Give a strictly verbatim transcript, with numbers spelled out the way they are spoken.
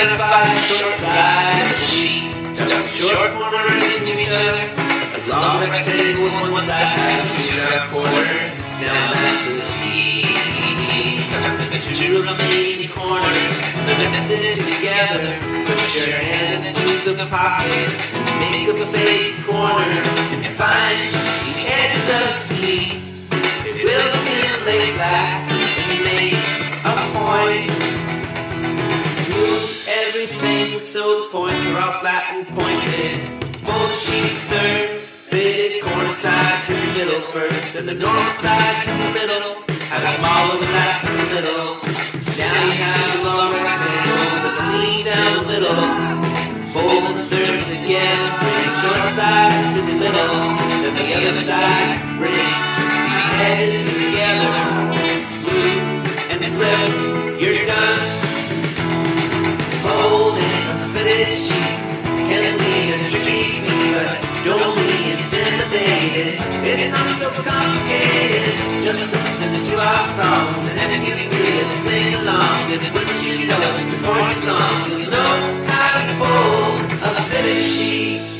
identify the short side of the sheet. Don't short form or into each other. It's a long rectangle with one side half to the corner. Now that's the seed. Two of the corners, the next thing together. Push your hand into the pocket, make up a big corner, and find the edges of the seed. It will begin lay flat and make a point. Smooth everything so the points are all flat and pointed. Fold the sheet third, fitted corner side to the middle first, then the normal side to the middle. Have a small overlap in the middle. Now you have a long rectangle with a seam down the middle. Fold the thirds again, bring the short side to the middle. Then the other side, bring the edges together. Smooth and flip, you're done. Folding a fitted sheet can be a tricky feat, but don't be intimidated. It's not so complicated. Just listen to our song, and if you feel it, sing along. And wouldn't you know, before too long, you'll know how to fold a fitted sheet.